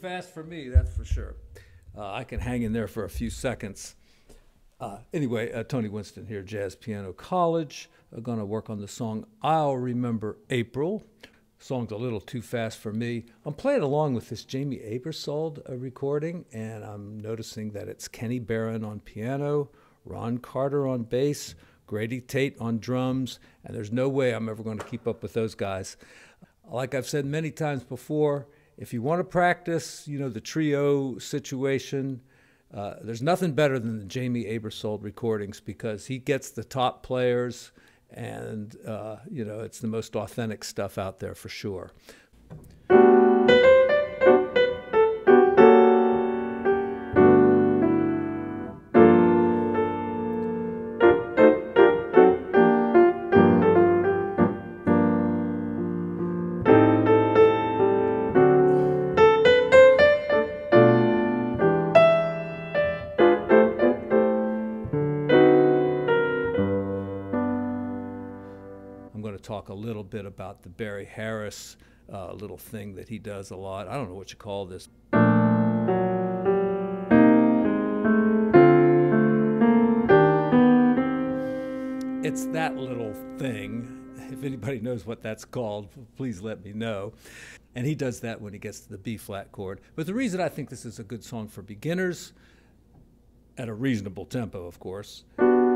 fast for me, that's for sure. I can hang in there for a few seconds. Anyway, Tony Winston here, Jazz Piano College. I'm going to work on the song I'll Remember April. Song's a little too fast for me. I'm playing along with this Jamie Abersold recording, and I'm noticing that it's Kenny Barron on piano, Ron Carter on bass, Grady Tate on drums, and there's no way I'm ever going to keep up with those guys. Like I've said many times before, if you want to practice, you know, the trio situation, there's nothing better than the Jamie Abersold recordings, because he gets the top players, and you know, it's the most authentic stuff out there for sure. Talk a little bit about the Barry Harris little thing that he does a lot. I don't know what you call this. It's that little thing. If anybody knows what that's called, please let me know. And he does that when he gets to the B-flat chord. But the reason I think this is a good song for beginners, at a reasonable tempo, of course,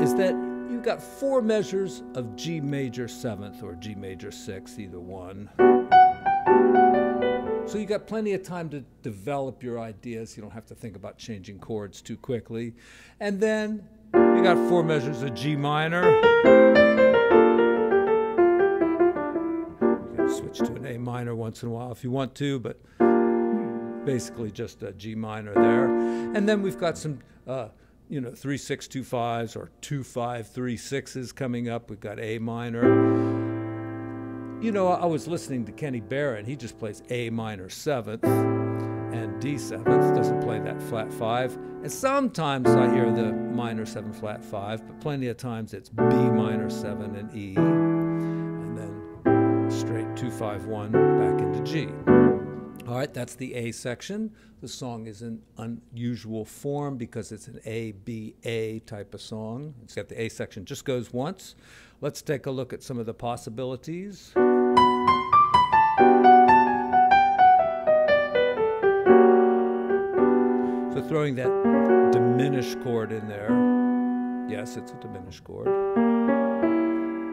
is that you've got four measures of G major 7th or G major 6th, either one. So you got plenty of time to develop your ideas. You don't have to think about changing chords too quickly. And then you got four measures of G minor. You can switch to an A minor once in a while if you want to, but basically just a G minor there. And then we've got some 3/6 2/5s or 2/5 3/6s coming up. We've got A minor. You know, I was listening to Kenny Barron. He just plays A minor 7th and D 7th. Doesn't play that flat 5. And sometimes I hear the minor 7 flat 5, but plenty of times it's B minor 7 and E, and then straight 2/5 1 back into G. All right, that's the A section. The song is an unusual form because it's an A, B, A type of song. It's got the A section, just goes once. Let's take a look at some of the possibilities. So throwing that diminished chord in there. Yes, it's a diminished chord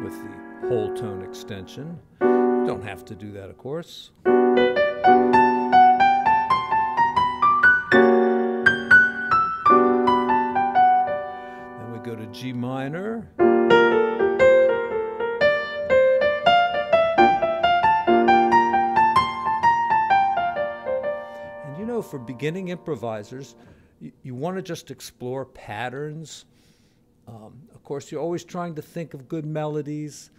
with the whole tone extension. You don't have to do that, of course. Then we go to G minor. And you know, for beginning improvisers, you want to just explore patterns. Of course, you're always trying to think of good melodies.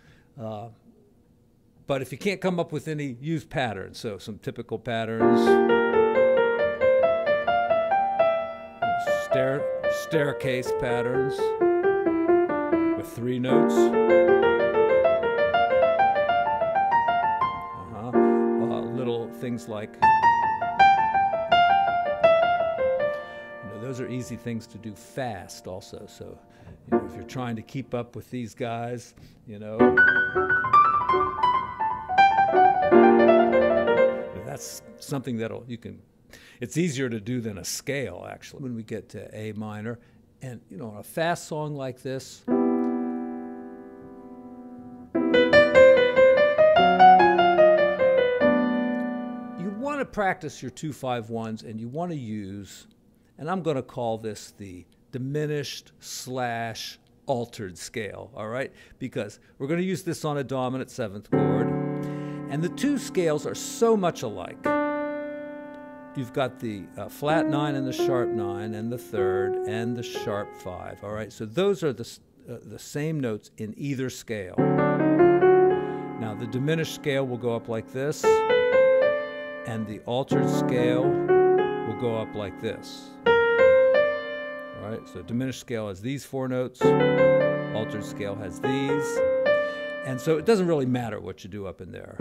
But if you can't come up with any, use patterns. So some typical patterns. Staircase patterns with three notes. Little things like... You know, those are easy things to do fast also. So you know, if you're trying to keep up with these guys, you know... That's something that'll, you can, it's easier to do than a scale, actually, when we get to A minor. And, you know, on a fast song like this, you want to practice your 2/5 1s, and you want to use, and I'm going to call this the diminished slash altered scale, all right? Because we're going to use this on a dominant 7th chord. And the two scales are so much alike. You've got the flat 9 and the sharp 9 and the 3rd and the sharp 5. All right, so those are the same notes in either scale. Now the diminished scale will go up like this, and the altered scale will go up like this. All right, so diminished scale has these four notes, altered scale has these, and so it doesn't really matter what you do up in there.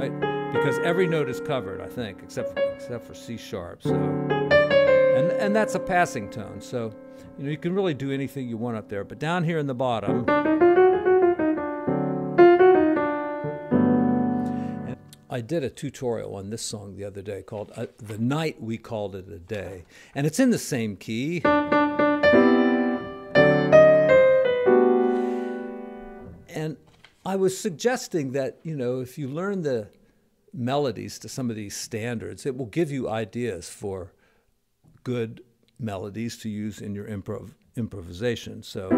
Right? because every note is covered, I think, except for C sharp. So, and that's a passing tone. So, you know, you can really do anything you want up there. But down here in the bottom, I did a tutorial on this song the other day called "The Night We Called It a Day," and it's in the same key. And I was suggesting that, you know, if you learn the melodies to some of these standards, it will give you ideas for good melodies to use in your improvisation. So.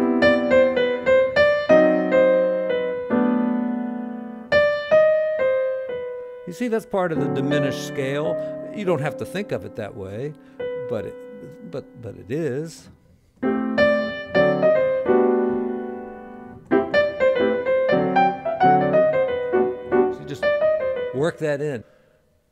You see, that's part of the diminished scale. You don't have to think of it that way, but it is. So you just work that in.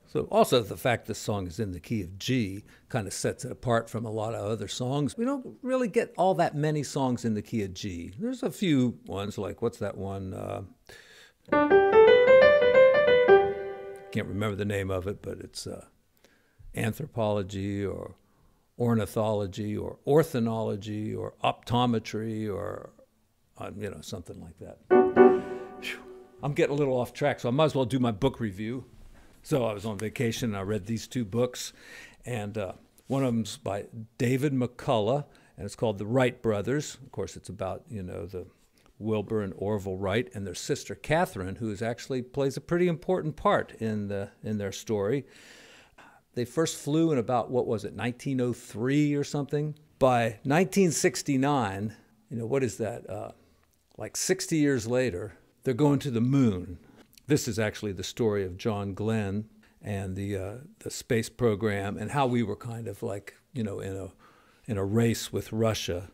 So also the fact this song is in the key of G kind of sets it apart from a lot of other songs. We don't really get all that many songs in the key of G. There's a few ones like, what's that one? Can't remember the name of it, but it's anthropology or ornithology or orthonology or optometry or you know, something like that. Whew. I'm getting a little off track, so I might as well do my book review. So I was on vacation and I read these two books, and one of them's by David McCullough, and it's called The Wright Brothers. Of course, it's about, you know, the Wilbur and Orville Wright and their sister Catherine, who is actually plays a pretty important part in their story. They first flew in about, what was it, 1903 or something. By 1969, you know, what is that? Like 60 years later, they're going to the moon. This is actually the story of John Glenn and the space program and how we were kind of like, you know, in a race with Russia.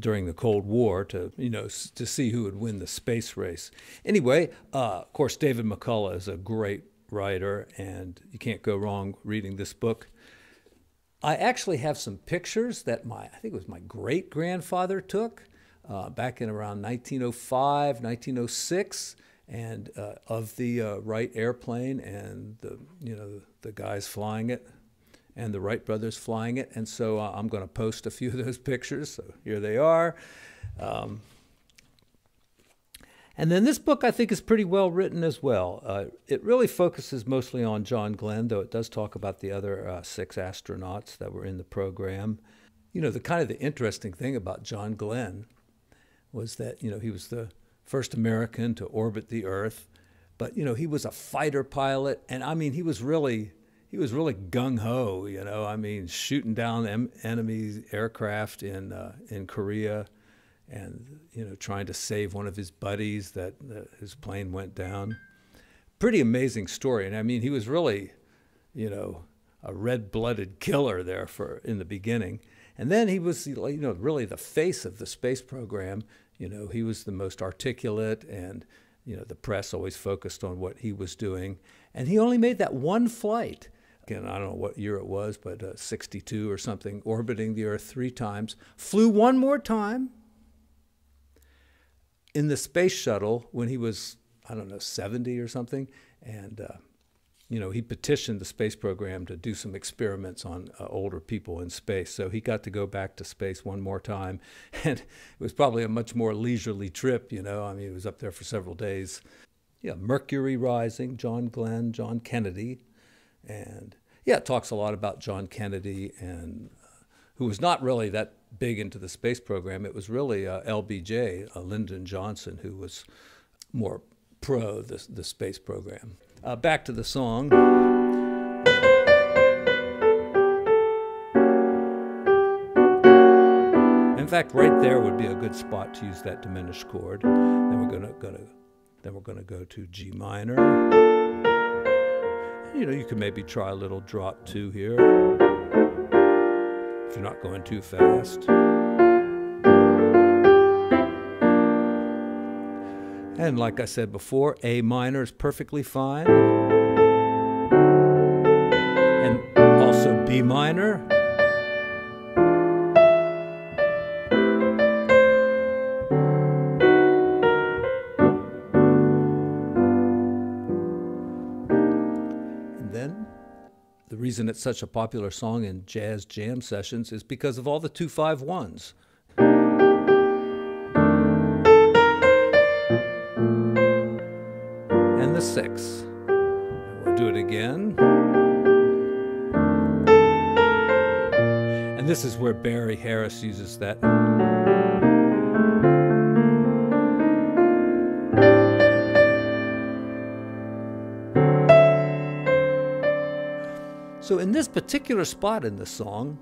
During the Cold War to, you know, to see who would win the space race. Anyway, of course, David McCullough is a great writer, and you can't go wrong reading this book. I actually have some pictures that I think it was my great-grandfather took back in around 1905, 1906, and of the Wright airplane and the, you know, the guys flying it, and the Wright brothers flying it. And so I'm going to post a few of those pictures. So here they are. And then this book, I think, is pretty well written as well. It really focuses mostly on John Glenn, though it does talk about the other 6 astronauts that were in the program. You know, the kind of the interesting thing about John Glenn was that, you know, he was the first American to orbit the Earth. But, you know, he was a fighter pilot. And, I mean, he was really gung-ho, you know, I mean, shooting down enemy aircraft in Korea and, you know, trying to save one of his buddies that his plane went down. Pretty amazing story. And, I mean, he was really, you know, a red-blooded killer there in the beginning. And then he was, you know, really the face of the space program. You know, he was the most articulate, and, you know, the press always focused on what he was doing. And he only made that one flight. Again, I don't know what year it was, but 62 or something, orbiting the Earth 3 times, flew one more time in the space shuttle when he was, I don't know, 70 or something. And, you know, he petitioned the space program to do some experiments on older people in space. So he got to go back to space one more time. And it was probably a much more leisurely trip, you know. I mean, he was up there for several days. Yeah, Mercury Rising, John Glenn, John Kennedy. And yeah, it talks a lot about John Kennedy, and who was not really that big into the space program. It was really LBJ, Lyndon Johnson, who was more pro the space program. Back to the song. In fact, right there would be a good spot to use that diminished chord. Then we're going to go to G minor. You know, you can maybe try a little drop 2 here, if you're not going too fast. And like I said before, A minor is perfectly fine. And also B minor. reason it's such a popular song in jazz jam sessions is because of all the 2-5-1s. And the 6. And we'll do it again. And this is where Barry Harris uses that. So in this particular spot in the song,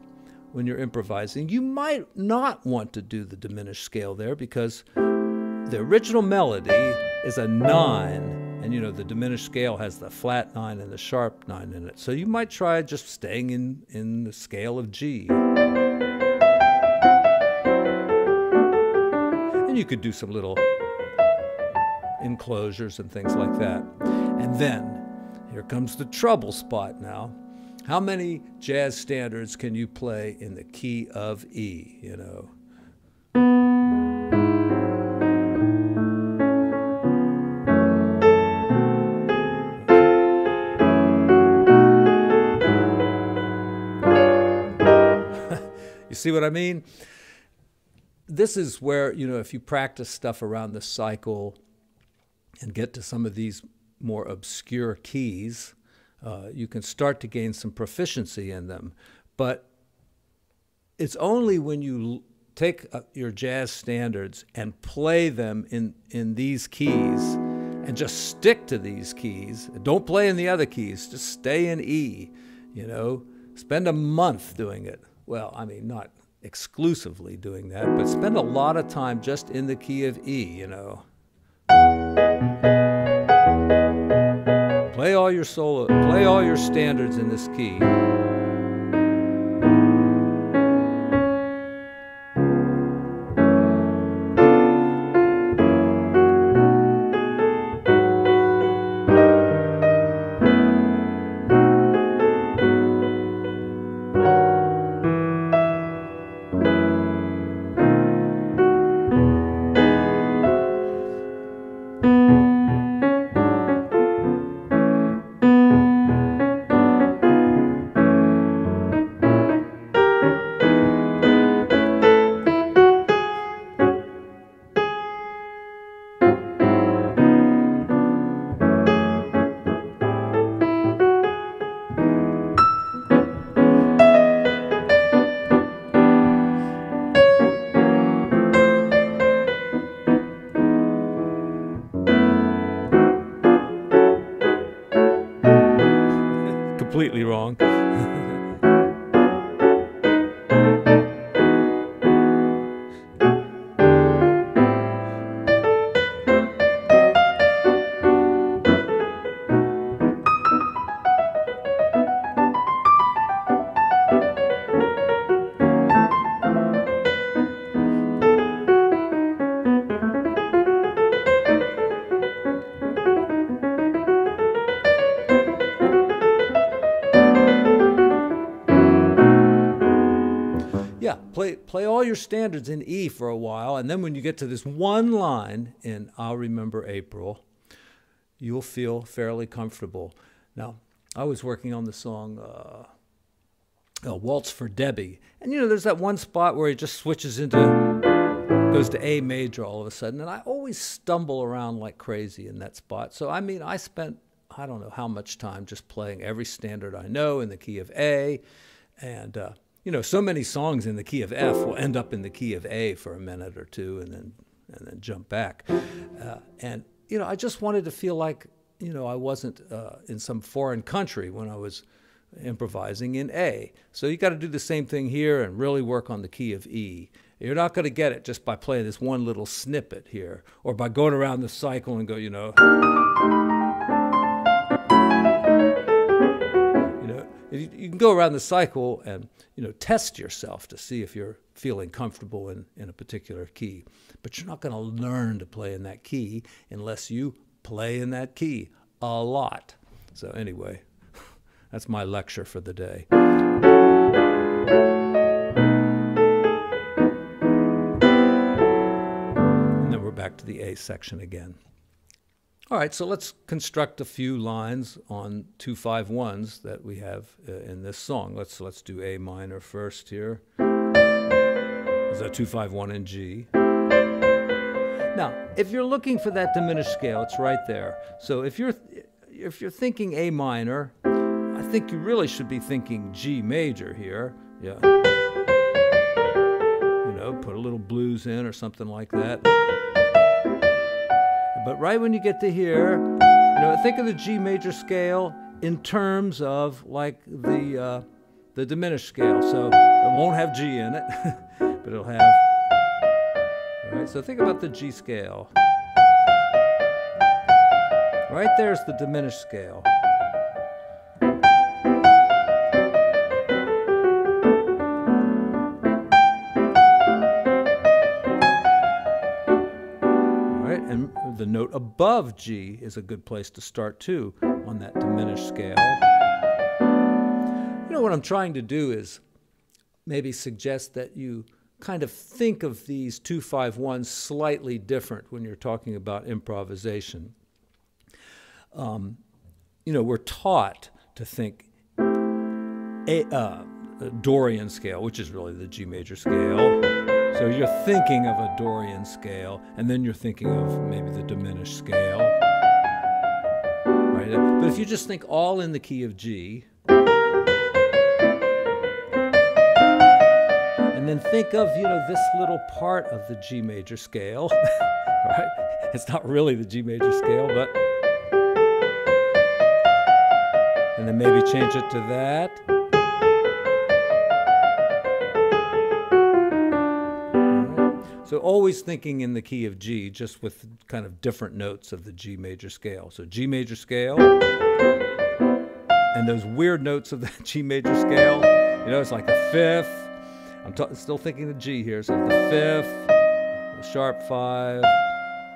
when you're improvising, you might not want to do the diminished scale there because the original melody is a 9, and you know the diminished scale has the flat 9 and the sharp 9 in it. So you might try just staying in the scale of G. And you could do some little enclosures and things like that. And then, here comes the trouble spot now. How many jazz standards can you play in the key of E, you know? You see what I mean? This is where, you know, if you practice stuff around the cycle and get to some of these more obscure keys, you can start to gain some proficiency in them. But it's only when you take your jazz standards and play them in these keys and just stick to these keys, don't play in the other keys, just stay in E, you know. Spend a month doing it. Well, I mean, not exclusively doing that, but spend a lot of time just in the key of E, you know. Play all your solo, play all your standards in this key. Completely wrong. Play all your standards in E for a while, and then when you get to this one line in I'll Remember April, you'll feel fairly comfortable. Now, I was working on the song Waltz for Debbie, and you know, there's that one spot where he just switches into, goes to A major all of a sudden, and I always stumble around like crazy in that spot. So, I mean, I spent, I don't know how much time just playing every standard I know in the key of A, and you know, so many songs in the key of F will end up in the key of A for a minute or two and then jump back. And, you know, I just wanted to feel like, you know, I wasn't in some foreign country when I was improvising in A. So you got to do the same thing here and really work on the key of E. You're not going to get it just by playing this one little snippet here or by going around the cycle and go, you know. You can go around the cycle and, you know, test yourself to see if you're feeling comfortable in a particular key. But you're not going to learn to play in that key unless you play in that key a lot. So anyway, that's my lecture for the day. And then we're back to the A section again. All right, so let's construct a few lines on 2-5-1s that we have in this song. Let's do A minor first here. There's a 2-5-1 in G. Now, if you're looking for that diminished scale, it's right there. So if you're thinking A minor, I think you really should be thinking G major here. Yeah. You know, put a little blues in or something like that. But right when you get to here, you know, think of the G major scale in terms of like the diminished scale. So it won't have G in it, but it'll have. All right, so think about the G scale. Right there's the diminished scale. The note above G is a good place to start too on that diminished scale. You know, what I'm trying to do is maybe suggest that you kind of think of these 2-5-1s slightly different when you're talking about improvisation. You know, we're taught to think a Dorian scale, which is really the G major scale. So you're thinking of a Dorian scale, and then you're thinking of maybe the diminished scale. Right? But if you just think all in the key of G, and then think of, you know, this little part of the G major scale, right? It's not really the G major scale, but... And then maybe change it to that. So always thinking in the key of G, just with kind of different notes of the G major scale. So G major scale, and those weird notes of the G major scale. You know, it's like the fifth. I'm still thinking the G here. So the fifth, the sharp five,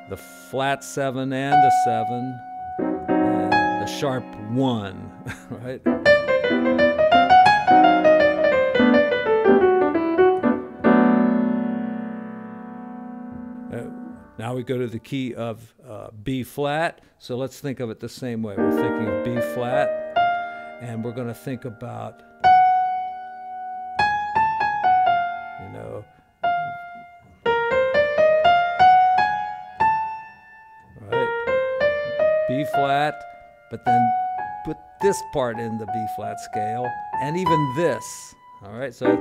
the flat seven and a seven, and the sharp one, right? Now we go to the key of B flat, so let's think of it the same way. We're thinking of B flat, and we're going to think about, you know, right, B flat, but then put this part in the B flat scale, and even this, all right, so...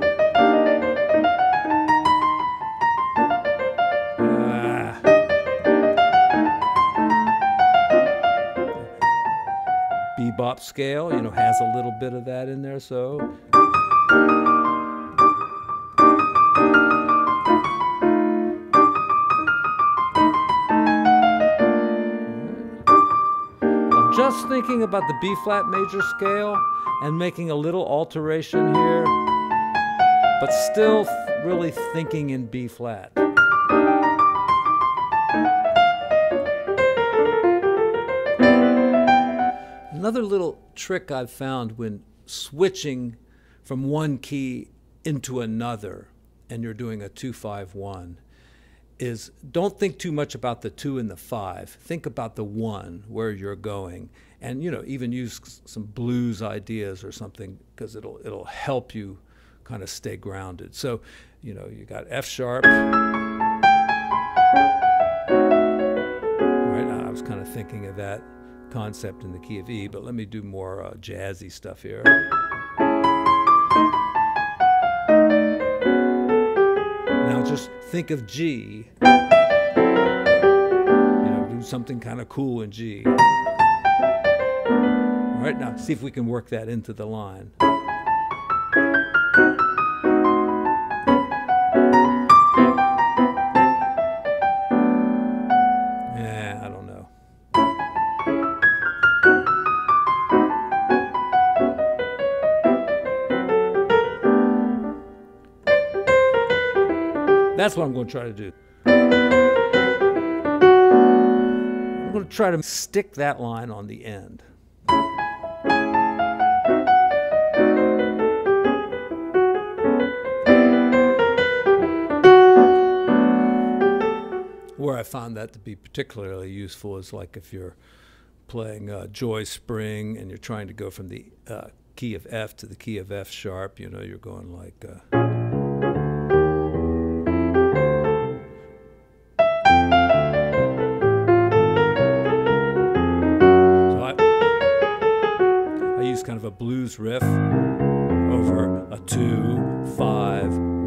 Bebop scale, you know, has a little bit of that in there, so. I'm just thinking about the B-flat major scale and making a little alteration here, but still really thinking in B-flat. Another little trick I've found when switching from one key into another and you're doing a 2-5-1 is don't think too much about the 2 and the 5. Think about the 1, where you're going. And, you know, even use some blues ideas or something because it'll help you kind of stay grounded. So, you know, you got F sharp. Right now I was kind of thinking of that concept in the key of E, but let me do more jazzy stuff here. Now just think of G. You know, do something kind of cool in G. All right, now see if we can work that into the line. That's what I'm going to try to do. I'm going to try to stick that line on the end. Where where I found that to be particularly useful is like if you're playing Joy Spring and you're trying to go from the key of F to the key of F sharp, you know, you're going like... So I use kind of a blues riff over a 2-5-1.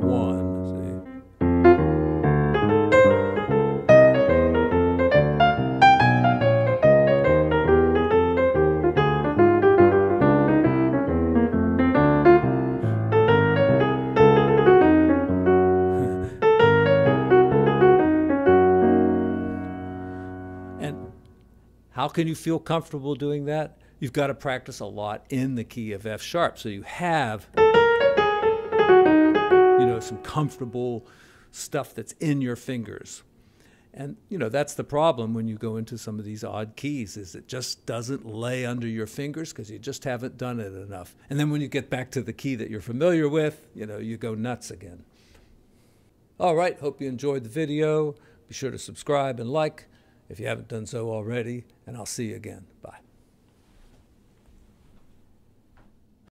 How can you feel comfortable doing that? You've got to practice a lot in the key of F sharp. So you have, you know, some comfortable stuff that's in your fingers. And, you know, that's the problem when you go into some of these odd keys, is it just doesn't lay under your fingers because you just haven't done it enough. And then when you get back to the key that you're familiar with, you know, you go nuts again. All right, hope you enjoyed the video. Be sure to subscribe and like if you haven't done so already, and I'll see you again. Bye.